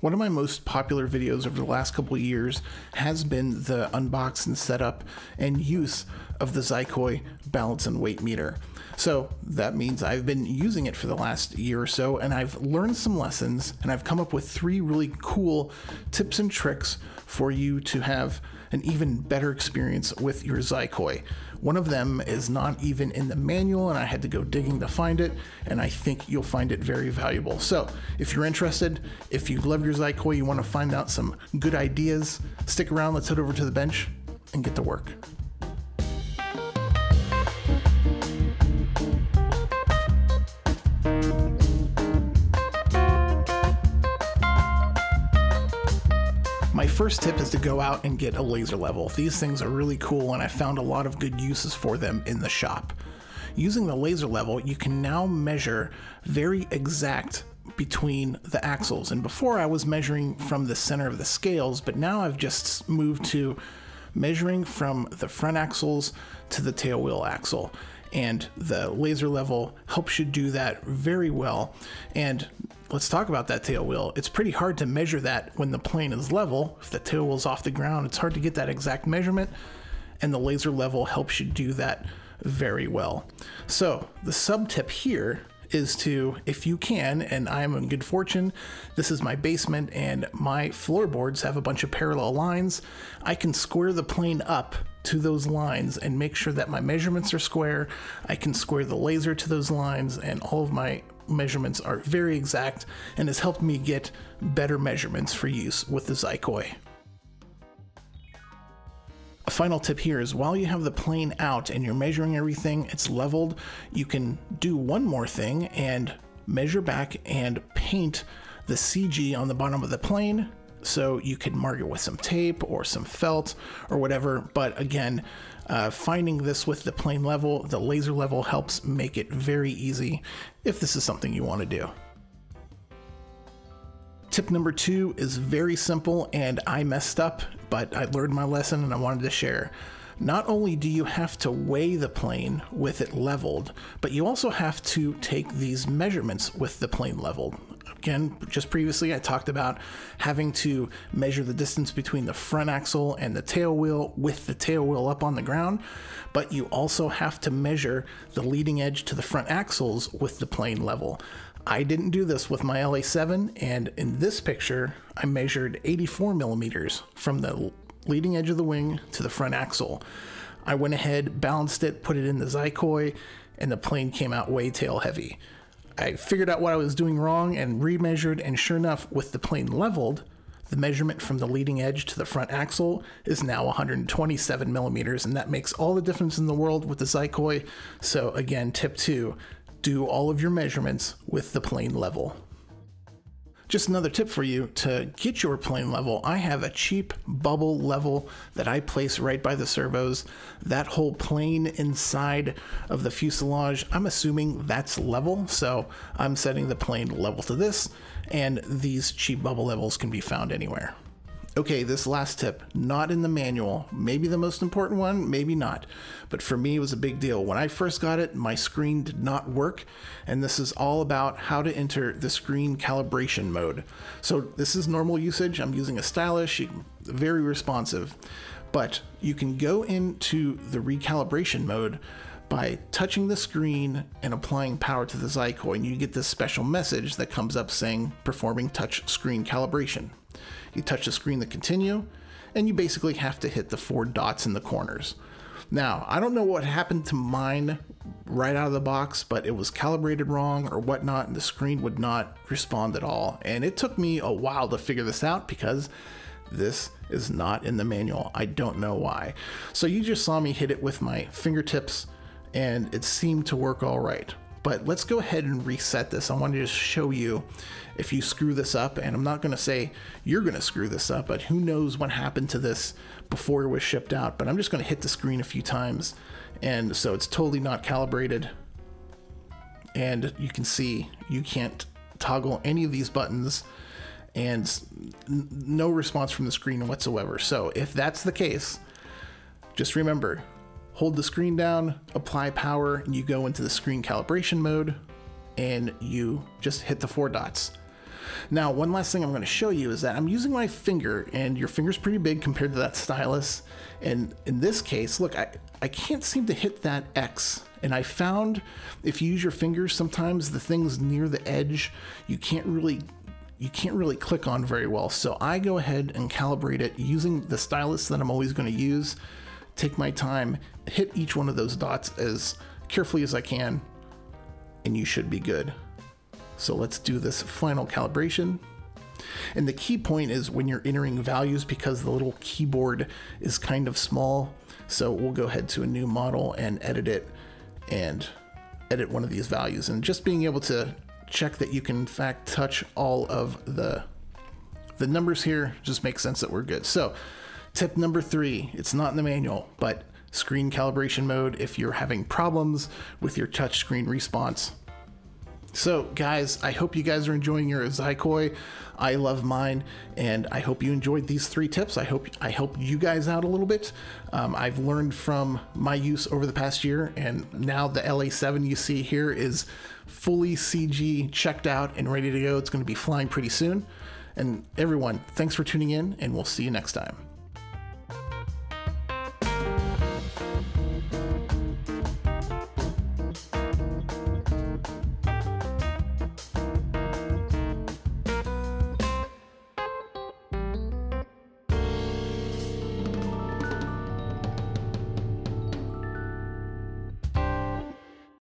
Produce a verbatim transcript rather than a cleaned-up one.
One of my most popular videos over the last couple years has been the unboxing, setup, and use of the Xicoy balance and weight meter. So that means I've been using it for the last year or so, and I've learned some lessons, and I've come up with three really cool tips and tricks for you to have an even better experience with your Xicoy. One of them is not even in the manual, and I had to go digging to find it, and I think you'll find it very valuable. So if you're interested, if you love your Xicoy, you want to find out some good ideas, stick around, let's head over to the bench and get to work. My first tip is to go out and get a laser level. These things are really cool, and I found a lot of good uses for them in the shop. Using the laser level, you can now measure very exact between the axles. And before I was measuring from the center of the scales, but now I've just moved to measuring from the front axles to the tail wheel axle. And the laser level helps you do that very well. And let's talk about that tail wheel. It's pretty hard to measure that when the plane is level. If the tail wheel's off the ground, it's hard to get that exact measurement, and the laser level helps you do that very well. So the sub tip here is to, if you can, and I'm in good fortune, this is my basement and my floorboards have a bunch of parallel lines. I can square the plane up to those lines and make sure that my measurements are square. I can square the laser to those lines, and all of my measurements are very exact, and has helped me get better measurements for use with the Xicoy. A final tip here is, while you have the plane out and you're measuring everything, it's leveled, you can do one more thing and measure back and paint the C G on the bottom of the plane. So you can mark it with some tape or some felt or whatever. But again, uh, finding this with the plane level, the laser level helps make it very easy if this is something you want to do. Tip number two is very simple, and I messed up, but I learned my lesson and I wanted to share. Not only do you have to weigh the plane with it leveled, but you also have to take these measurements with the plane leveled. Again, just previously I talked about having to measure the distance between the front axle and the tail wheel with the tail wheel up on the ground, but you also have to measure the leading edge to the front axles with the plane level. I didn't do this with my L A seven, and in this picture, I measured eighty-four millimeters from the leading edge of the wing to the front axle. I went ahead, balanced it, put it in the Xicoy, and the plane came out way tail heavy. I figured out what I was doing wrong and remeasured, and sure enough, with the plane leveled, the measurement from the leading edge to the front axle is now one hundred twenty-seven millimeters, and that makes all the difference in the world with the Xicoy. So again, tip two, do all of your measurements with the plane level. Just another tip for you to get your plane level. I have a cheap bubble level that I place right by the servos. That whole plane inside of the fuselage, I'm assuming that's level. So I'm setting the plane level to this, and these cheap bubble levels can be found anywhere. Okay, this last tip, not in the manual, maybe the most important one, maybe not, but for me it was a big deal. When I first got it, my screen did not work, and this is all about how to enter the screen calibration mode. So this is normal usage. I'm using a stylus, very responsive, but you can go into the recalibration mode by touching the screen and applying power to the Xicoy, and you get this special message that comes up saying, performing touch screen calibration. You touch the screen to continue, and you basically have to hit the four dots in the corners. Now, I don't know what happened to mine right out of the box, but it was calibrated wrong or whatnot, and the screen would not respond at all. And it took me a while to figure this out because this is not in the manual. I don't know why. So you just saw me hit it with my fingertips, and it seemed to work all right. But let's go ahead and reset this. I want to just show you if you screw this up, and I'm not going to say you're going to screw this up, but who knows what happened to this before it was shipped out. But I'm just going to hit the screen a few times, and so it's totally not calibrated, and you can see you can't toggle any of these buttons, and no response from the screen whatsoever. So if that's the case, just remember, hold the screen down, apply power, and you go into the screen calibration mode, and you just hit the four dots. Now, one last thing I'm going to show you is that I'm using my finger, and your finger's pretty big compared to that stylus. And in this case, look, I, I can't seem to hit that X. And I found if you use your fingers, sometimes the things near the edge, you can't really you can't really click on very well. So I go ahead and calibrate it using the stylus that I'm always going to use. Take my time, hit each one of those dots as carefully as I can, and you should be good. So let's do this final calibration. And the key point is when you're entering values, because the little keyboard is kind of small. So we'll go ahead to a new model and edit it and edit one of these values. And just being able to check that you can in fact touch all of the, the numbers here just makes sense that we're good. So tip number three, it's not in the manual, but screen calibration mode if you're having problems with your touch screen response. So guys, I hope you guys are enjoying your Xicoy. I love mine, and I hope you enjoyed these three tips. I hope I helped you guys out a little bit. Um, I've learned from my use over the past year, and now the L A seven you see here is fully C G checked out and ready to go. It's going to be flying pretty soon. And everyone, thanks for tuning in, and we'll see you next time.